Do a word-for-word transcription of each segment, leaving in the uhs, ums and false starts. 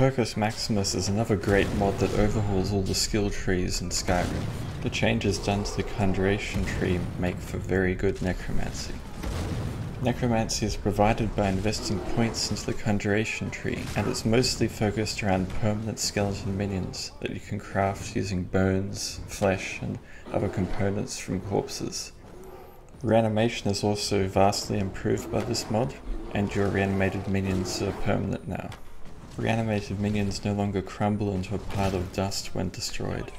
Perkus Maximus is another great mod that overhauls all the skill trees in Skyrim. The changes done to the conjuration tree make for very good necromancy. Necromancy is provided by investing points into the conjuration tree, and it's mostly focused around permanent skeleton minions that you can craft using bones, flesh, and other components from corpses. Reanimation is also vastly improved by this mod, and your reanimated minions are permanent now. Reanimated minions no longer crumble into a pile of dust when destroyed.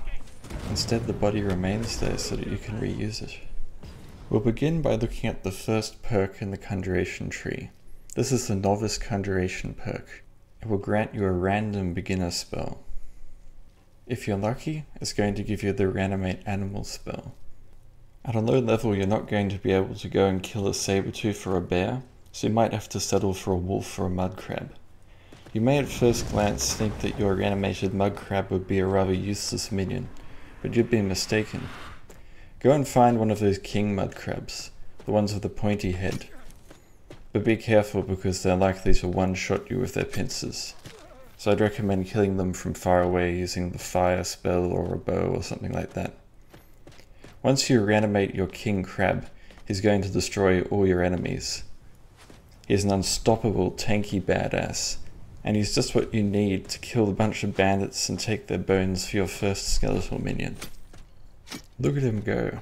Instead, the body remains there so that you can reuse it. We'll begin by looking at the first perk in the conjuration tree. This is the Novice Conjuration perk. It will grant you a random beginner spell. If you're lucky, it's going to give you the Reanimate Animal spell. At a low level, you're not going to be able to go and kill a saber-tooth or a bear, so you might have to settle for a wolf or a mud crab. You may at first glance think that your reanimated mud crab would be a rather useless minion, but you'd be mistaken. Go and find one of those king mud crabs, the ones with the pointy head. But be careful because they're likely to one-shot you with their pincers, so I'd recommend killing them from far away using the fire spell or a bow or something like that. Once you reanimate your king crab, he's going to destroy all your enemies. He's an unstoppable, tanky badass, and he's just what you need to kill a bunch of bandits and take their bones for your first skeletal minion. Look at him go.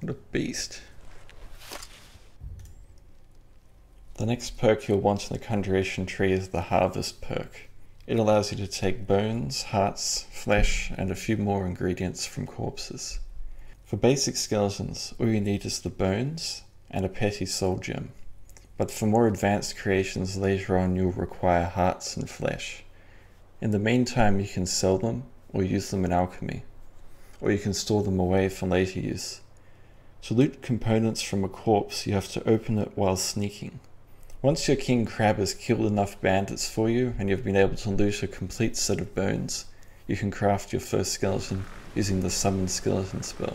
What a beast. The next perk you'll want in the conjuration tree is the Harvest Perk. It allows you to take bones, hearts, flesh, and a few more ingredients from corpses. For basic skeletons, all you need is the bones and a petty soul gem, but for more advanced creations later on you'll require hearts and flesh. In the meantime you can sell them or use them in alchemy, or you can store them away for later use. To loot components from a corpse you have to open it while sneaking. Once your king crab has killed enough bandits for you and you've been able to loot a complete set of bones, you can craft your first skeleton using the Summon Skeleton spell.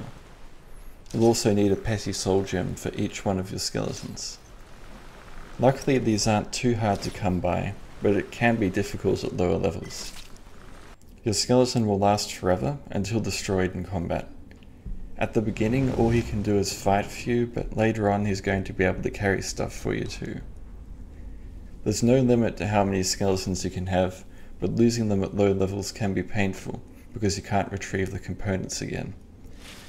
You'll also need a petty soul gem for each one of your skeletons. Luckily these aren't too hard to come by, but it can be difficult at lower levels. Your skeleton will last forever until destroyed in combat. At the beginning all he can do is fight for you, but later on he's going to be able to carry stuff for you too. There's no limit to how many skeletons you can have, but losing them at low levels can be painful because you can't retrieve the components again.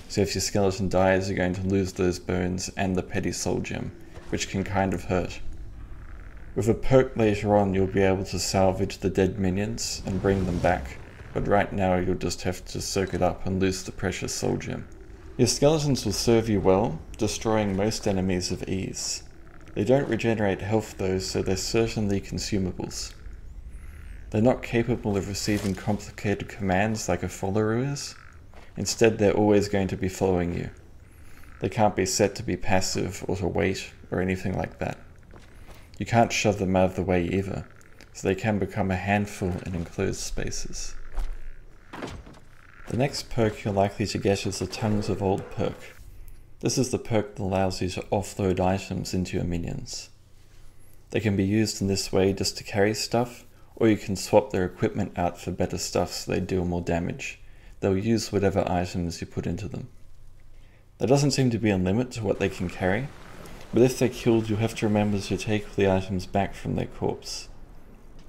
So if your skeleton dies, you're going to lose those bones and the petty soul gem, which can kind of hurt. With a perk later on, you'll be able to salvage the dead minions and bring them back, but right now you'll just have to soak it up and lose the precious soul gem. Your skeletons will serve you well, destroying most enemies with ease. They don't regenerate health though, so they're certainly consumables. They're not capable of receiving complicated commands like a follower is. Instead, they're always going to be following you. They can't be set to be passive or to wait or anything like that. You can't shove them out of the way either, so they can become a handful in enclosed spaces. The next perk you're likely to get is the Tongues of Old perk. This is the perk that allows you to offload items into your minions. They can be used in this way just to carry stuff, or you can swap their equipment out for better stuff so they deal more damage. They'll use whatever items you put into them. There doesn't seem to be a limit to what they can carry, but if they're killed you'll have to remember to take the items back from their corpse.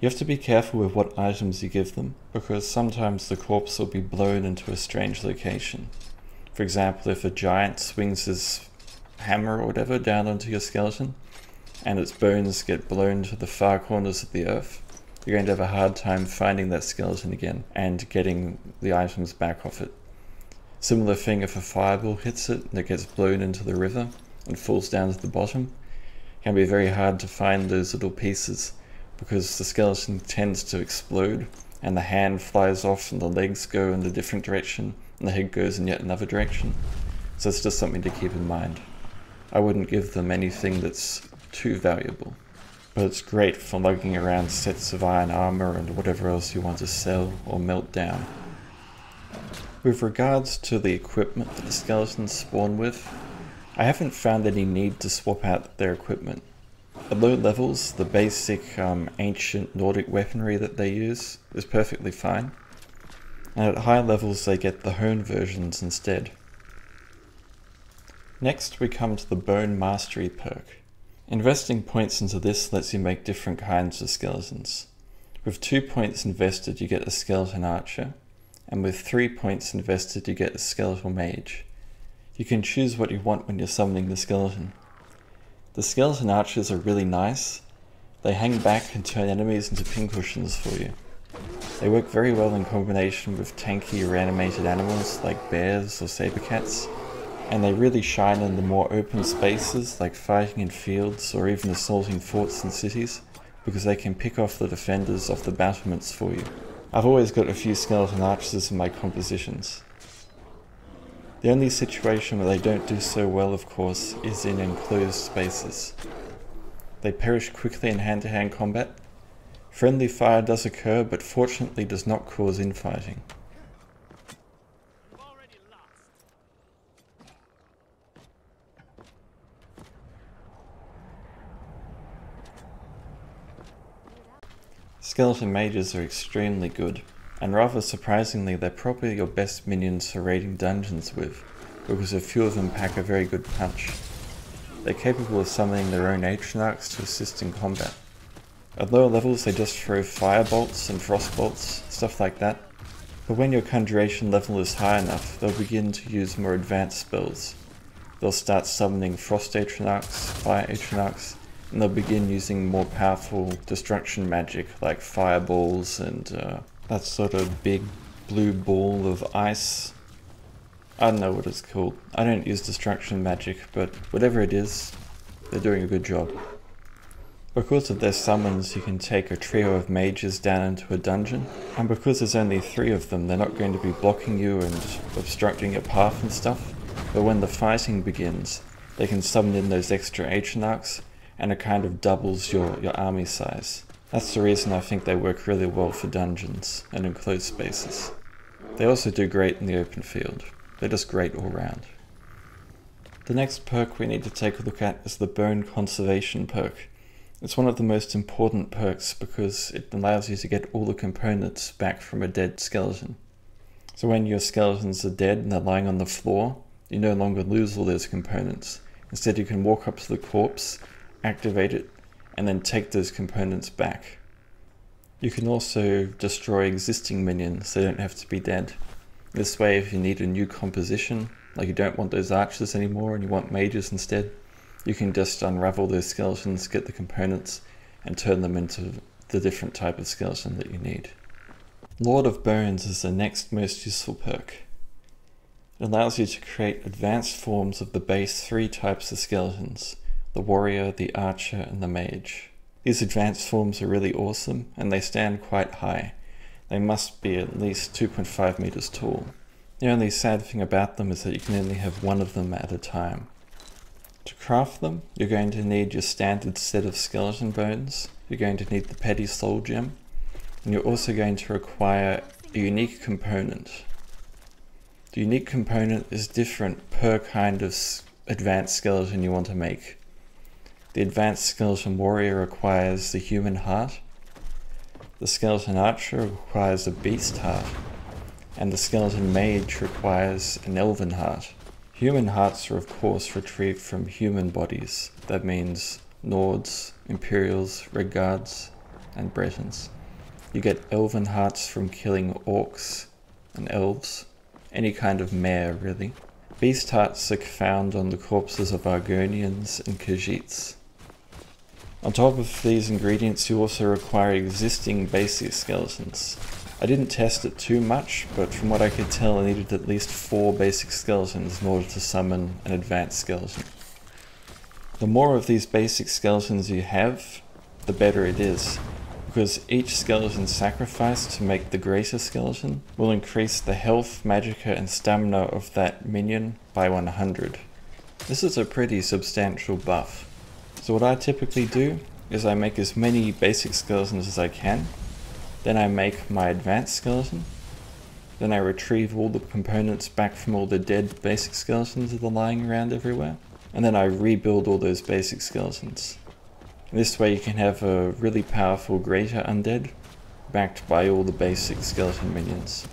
You have to be careful with what items you give them, because sometimes the corpse will be blown into a strange location. For example, if a giant swings his hammer or whatever down onto your skeleton, and its bones get blown to the far corners of the earth, you're going to have a hard time finding that skeleton again and getting the items back off it. Similar thing if a fireball hits it and it gets blown into the river and falls down to the bottom. It can be very hard to find those little pieces because the skeleton tends to explode and the hand flies off and the legs go in a different direction, and the head goes in yet another direction, so it's just something to keep in mind. I wouldn't give them anything that's too valuable. But it's great for lugging around sets of iron armor and whatever else you want to sell or melt down. With regards to the equipment that the skeletons spawn with, I haven't found any need to swap out their equipment. At low levels, the basic um, ancient Nordic weaponry that they use is perfectly fine, and at high levels they get the hone versions instead. Next we come to the Bone Mastery perk. Investing points into this lets you make different kinds of skeletons. With two points invested you get a Skeleton Archer, and with three points invested you get a Skeletal Mage. You can choose what you want when you're summoning the skeleton. The Skeleton Archers are really nice. They hang back and turn enemies into pincushions for you. They work very well in combination with tanky reanimated animals like bears or saber cats, and they really shine in the more open spaces like fighting in fields or even assaulting forts and cities, because they can pick off the defenders off the battlements for you. I've always got a few Skeleton Archers in my compositions. The only situation where they don't do so well, of course, is in enclosed spaces. They perish quickly in hand-to-hand combat. Friendly fire does occur, but fortunately does not cause infighting. Skeleton Mages are extremely good, and rather surprisingly they're probably your best minions for raiding dungeons with, because a few of them pack a very good punch. They're capable of summoning their own ancient arcs to assist in combat. At lower levels they just throw fire bolts and frost bolts, stuff like that, but when your conjuration level is high enough they'll begin to use more advanced spells. They'll start summoning frost ancient arcs, fire ancient arcs, and they'll begin using more powerful destruction magic like fireballs and uh, that sort of big blue ball of ice. I don't know what it's called. I don't use destruction magic, but whatever it is, they're doing a good job. Because of their summons, you can take a trio of mages down into a dungeon, and because there's only three of them, they're not going to be blocking you and obstructing your path and stuff, but when the fighting begins, they can summon in those extra ancient arcs, and it kind of doubles your, your army size. That's the reason I think they work really well for dungeons and enclosed spaces. They also do great in the open field. They're just great all round. The next perk we need to take a look at is the Bone Conservation perk. It's one of the most important perks because it allows you to get all the components back from a dead skeleton. So when your skeletons are dead and they're lying on the floor, you no longer lose all those components. Instead you can walk up to the corpse, activate it, and then take those components back. You can also destroy existing minions, they don't have to be dead. This way, if you need a new composition, like you don't want those archers anymore and you want mages instead, you can just unravel those skeletons, get the components, and turn them into the different type of skeleton that you need. Lord of Bones is the next most useful perk. It allows you to create advanced forms of the base three types of skeletons: the warrior, the archer, and the mage. These advanced forms are really awesome, and they stand quite high. They must be at least two point five meters tall. The only sad thing about them is that you can only have one of them at a time. To craft them, you're going to need your standard set of skeleton bones, you're going to need the petty soul gem, and you're also going to require a unique component. The unique component is different per kind of advanced skeleton you want to make. The Advanced Skeleton Warrior requires the human heart, the Skeleton Archer requires a beast heart, and the Skeleton Mage requires an elven heart. Human hearts are of course retrieved from human bodies, that means Nords, Imperials, Red Guards, and Bretons. You get elven hearts from killing orcs and elves, any kind of mare really. Beast hearts are found on the corpses of Argonians and Khajiits. On top of these ingredients you also require existing basic skeletons. I didn't test it too much, but from what I could tell I needed at least four basic skeletons in order to summon an advanced skeleton. The more of these basic skeletons you have, the better it is, because each skeleton sacrificed to make the greater skeleton will increase the health, magicka and stamina of that minion by one hundred. This is a pretty substantial buff. So what I typically do is I make as many basic skeletons as I can, then I make my advanced skeleton, then I retrieve all the components back from all the dead basic skeletons that are lying around everywhere, and then I rebuild all those basic skeletons. This way you can have a really powerful greater undead, backed by all the basic skeleton minions.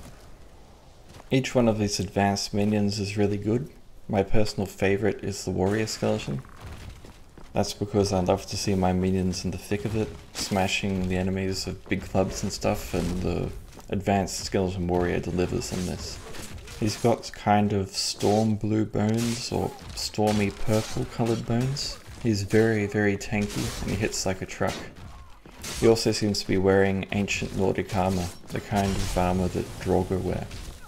Each one of these advanced minions is really good. My personal favourite is the warrior skeleton. That's because I love to see my minions in the thick of it, smashing the enemies with big clubs and stuff, and the advanced skeleton warrior delivers on this. He's got kind of storm blue bones, or stormy purple coloured bones. He's very, very tanky, and he hits like a truck. He also seems to be wearing ancient Nordic armour, the kind of armour that Draugr wear.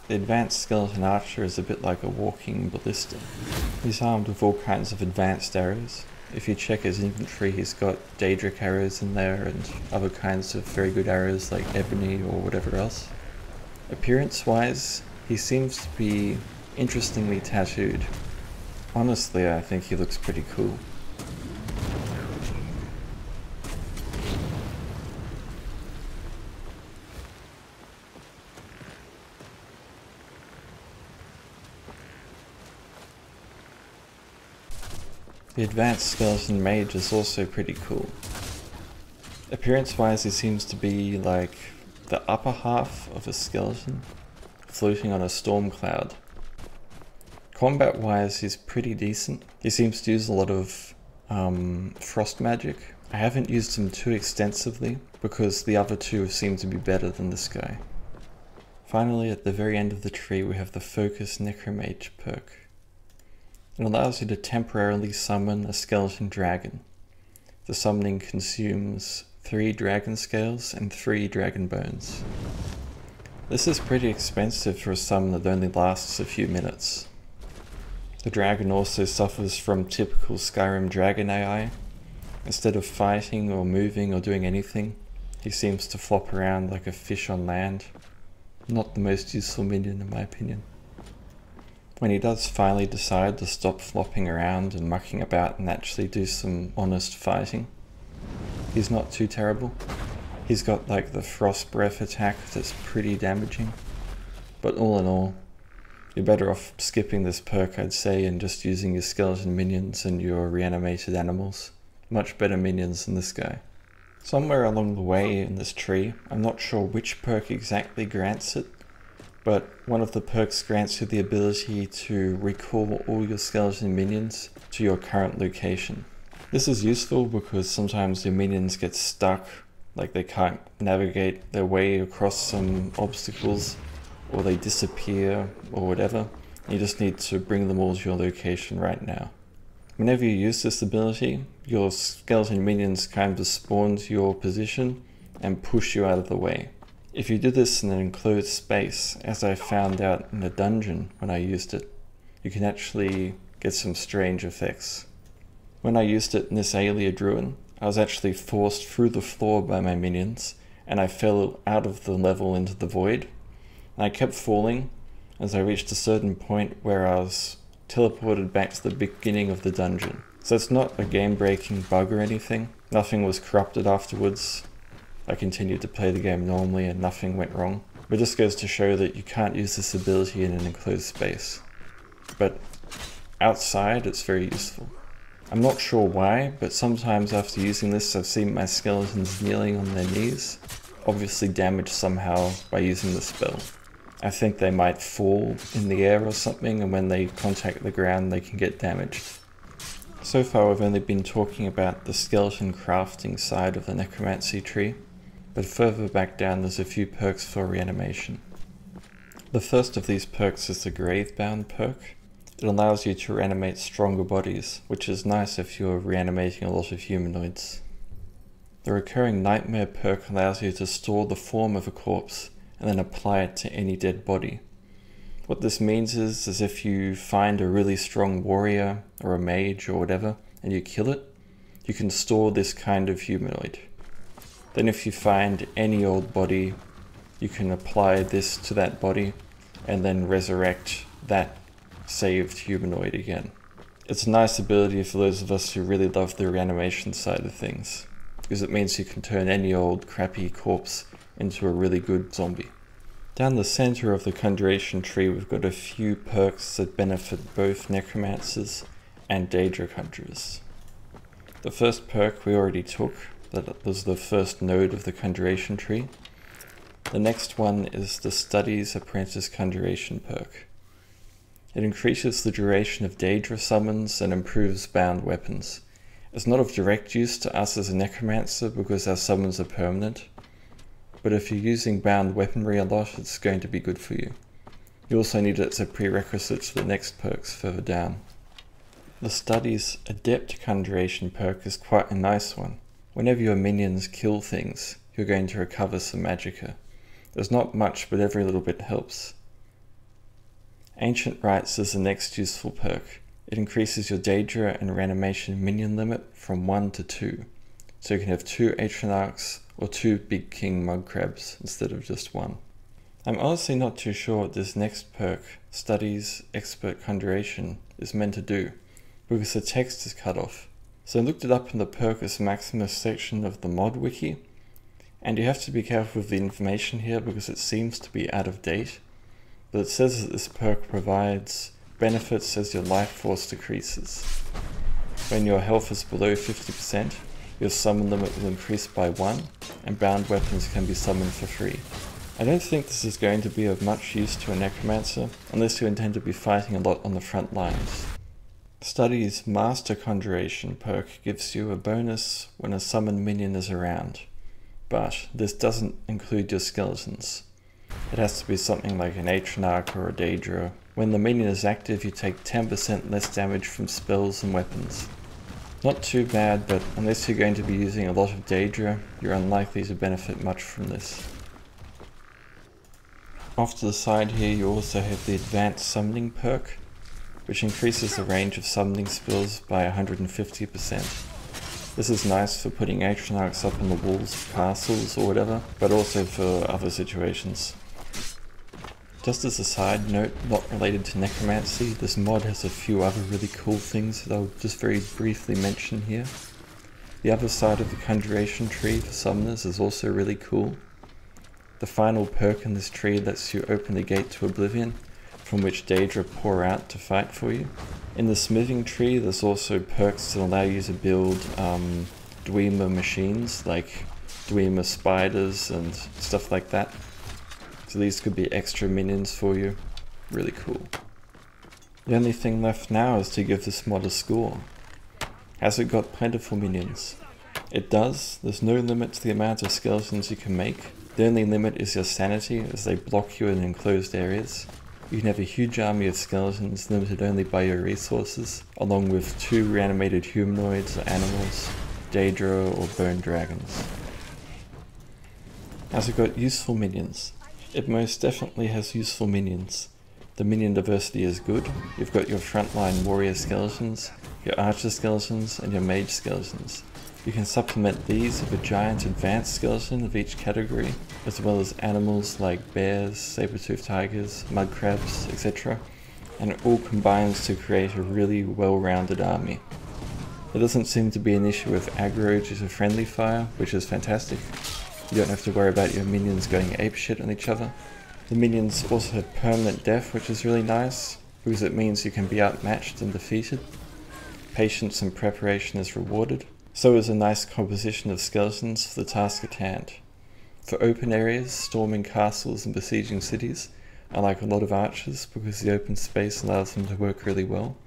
The advanced skeleton archer is a bit like a walking ballista. He's armed with all kinds of advanced arrows. If you check his inventory, he's got Daedric arrows in there, and other kinds of very good arrows like ebony or whatever else. Appearance-wise, he seems to be interestingly tattooed. Honestly, I think he looks pretty cool. The advanced skeleton mage is also pretty cool. Appearance-wise, he seems to be like the upper half of a skeleton, floating on a storm cloud. Combat-wise, he's pretty decent. He seems to use a lot of um, frost magic. I haven't used him too extensively, because the other two seem to be better than this guy. Finally, at the very end of the tree, we have the Focus Necromage perk. It allows you to temporarily summon a skeleton dragon. The summoning consumes three dragon scales and three dragon bones. This is pretty expensive for a summon that only lasts a few minutes. The dragon also suffers from typical Skyrim dragon A I. Instead of fighting or moving or doing anything, he seems to flop around like a fish on land. Not the most useful minion in my opinion. When he does finally decide to stop flopping around and mucking about and actually do some honest fighting, he's not too terrible. He's got like the frost breath attack that's pretty damaging. But all in all, you're better off skipping this perk, I'd say, and just using your skeleton minions and your reanimated animals. Much better minions than this guy. Somewhere along the way in this tree, I'm not sure which perk exactly grants it, but one of the perks grants you the ability to recall all your skeleton minions to your current location. This is useful because sometimes your minions get stuck, like they can't navigate their way across some obstacles, or they disappear, or whatever. You just need to bring them all to your location right now. Whenever you use this ability, your skeleton minions kind of spawn to your position and push you out of the way. If you do this in an enclosed space, as I found out in the dungeon when I used it, you can actually get some strange effects. When I used it in this Aelia Druin, I was actually forced through the floor by my minions, and I fell out of the level into the void. And I kept falling as I reached a certain point where I was teleported back to the beginning of the dungeon. So it's not a game-breaking bug or anything. Nothing was corrupted afterwards. I continued to play the game normally and nothing went wrong. But this goes to show that you can't use this ability in an enclosed space. But outside, it's very useful. I'm not sure why, but sometimes after using this, I've seen my skeletons kneeling on their knees, obviously damaged somehow by using the spell. I think they might fall in the air or something, and when they contact the ground, they can get damaged. So far, we've only been talking about the skeleton crafting side of the necromancy tree. But further back down there's a few perks for reanimation. The first of these perks is the Gravebound perk. It allows you to reanimate stronger bodies, which is nice if you're reanimating a lot of humanoids. The Recurring Nightmare perk allows you to store the form of a corpse and then apply it to any dead body. What this means is, is if you find a really strong warrior or a mage or whatever and you kill it, you can store this kind of humanoid. Then if you find any old body, you can apply this to that body and then resurrect that saved humanoid again. It's a nice ability for those of us who really love the reanimation side of things. because it means you can turn any old crappy corpse into a really good zombie. Down the center of the conjuration tree we've got a few perks that benefit both necromancers and Daedra conjurers. The first perk we already took, that was the first node of the conjuration tree. The next one is the Studies Apprentice Conjuration perk. It increases the duration of Daedra summons and improves bound weapons. It's not of direct use to us as a necromancer because our summons are permanent, but if you're using bound weaponry a lot, it's going to be good for you. You also need it as a prerequisite to the next perks further down. The Studies Adept Conjuration perk is quite a nice one. Whenever your minions kill things, you're going to recover some magicka. There's not much, but every little bit helps. Ancient Rites is the next useful perk. It increases your Daedra and Reanimation minion limit from one to two, so you can have two Atronachs or two Big King Mud Crabs instead of just one. I'm honestly not too sure what this next perk, Studies Expert Conjuration, is meant to do, because the text is cut off. So I looked it up in the Perkus Maximus section of the mod wiki, and you have to be careful with the information here because it seems to be out of date, but it says that this perk provides benefits as your life force decreases. When your health is below fifty percent, your summon limit will increase by one, and bound weapons can be summoned for free. I don't think this is going to be of much use to a necromancer, unless you intend to be fighting a lot on the front lines. Study's Master Conjuration perk gives you a bonus when a summoned minion is around, but this doesn't include your skeletons. It has to be something like an Atronach or a Daedra. When the minion is active, you take ten percent less damage from spells and weapons. Not too bad, but unless you're going to be using a lot of Daedra, you're unlikely to benefit much from this. Off to the side here you also have the Advanced Summoning perk, which increases the range of summoning spells by one hundred fifty percent. This is nice for putting Atronachs up on the walls of castles or whatever, but also for other situations. Just as a side note, not related to necromancy, this mod has a few other really cool things that I'll just very briefly mention here. The other side of the conjuration tree for summoners is also really cool. The final perk in this tree lets you open the gate to Oblivion, from which Daedra pour out to fight for you. In the smithing tree there's also perks that allow you to build um, Dwemer machines, like Dwemer spiders and stuff like that. So these could be extra minions for you. Really cool. The only thing left now is to give this mod a score. Has it got plentiful minions? It does. There's no limit to the amount of skeletons you can make. The only limit is your sanity, as they block you in enclosed areas. You can have a huge army of skeletons limited only by your resources, along with two reanimated humanoids or animals, Daedra or bone dragons. Has it got useful minions? It most definitely has useful minions. The minion diversity is good. You've got your frontline warrior skeletons, your archer skeletons, and your mage skeletons. You can supplement these with a giant advanced skeleton of each category, as well as animals like bears, saber-toothed tigers, mud crabs, et cetera, and it all combines to create a really well-rounded army. There doesn't seem to be an issue with aggro due to friendly fire, which is fantastic. You don't have to worry about your minions going apeshit on each other. The minions also have permanent death, which is really nice, because it means you can be outmatched and defeated. Patience and preparation is rewarded. So is a nice composition of skeletons for the task at hand. For open areas, storming castles and besieging cities, I like a lot of archers because the open space allows them to work really well.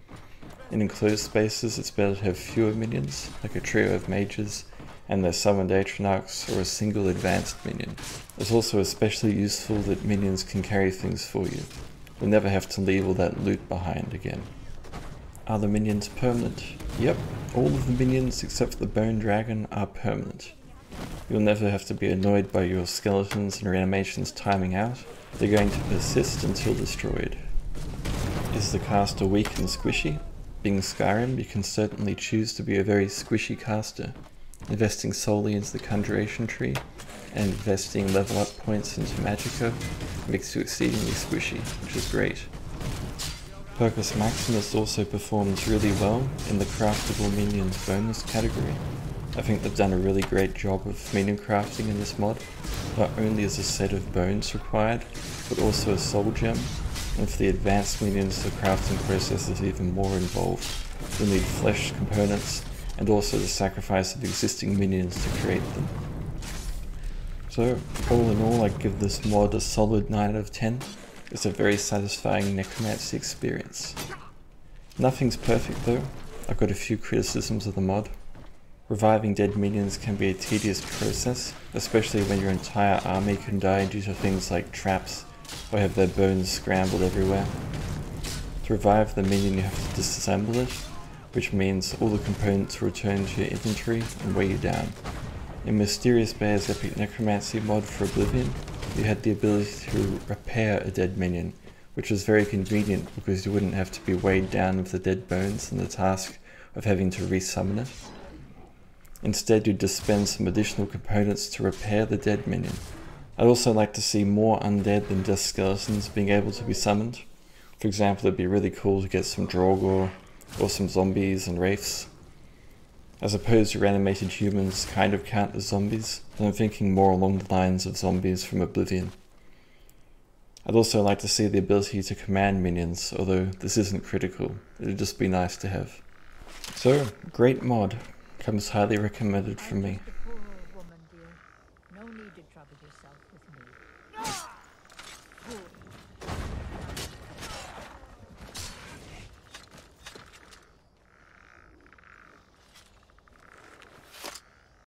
In enclosed spaces it's better to have fewer minions, like a trio of mages and their summoned Atronachs or a single advanced minion. It's also especially useful that minions can carry things for you. You'll never have to leave all that loot behind again. Are the minions permanent? Yep, all of the minions except for the bone dragon are permanent. You'll never have to be annoyed by your skeletons and reanimations timing out. They're going to persist until destroyed. Is the caster weak and squishy? Being Skyrim, you can certainly choose to be a very squishy caster, investing solely into the conjuration tree, and investing level up points into magicka makes you exceedingly squishy, which is great. Perkus Maximus also performs really well in the Craftable Minions bonus category. I think they've done a really great job of medium crafting in this mod. Not only is a set of bones required, but also a soul gem, and for the advanced mediums the crafting process is even more involved. You'll need flesh components, and also the sacrifice of existing minions to create them. So, all in all, I give this mod a solid nine out of ten. It's a very satisfying necromancy experience. Nothing's perfect though. I've got a few criticisms of the mod. Reviving dead minions can be a tedious process, especially when your entire army can die due to things like traps, or have their bones scrambled everywhere. To revive the minion you have to disassemble it, which means all the components return to your inventory and weigh you down. In Mysterious Bear's Epic Necromancy mod for Oblivion, you had the ability to repair a dead minion, which was very convenient because you wouldn't have to be weighed down with the dead bones and the task of having to resummon it. Instead, you'd dispense some additional components to repair the dead minion. I'd also like to see more undead than just skeletons being able to be summoned. For example, it'd be really cool to get some Draugr, or some zombies and wraiths. As opposed to reanimated humans kind of count as zombies, and I'm thinking more along the lines of zombies from Oblivion. I'd also like to see the ability to command minions, although this isn't critical, it'd just be nice to have. So, great mod, comes highly recommended from me.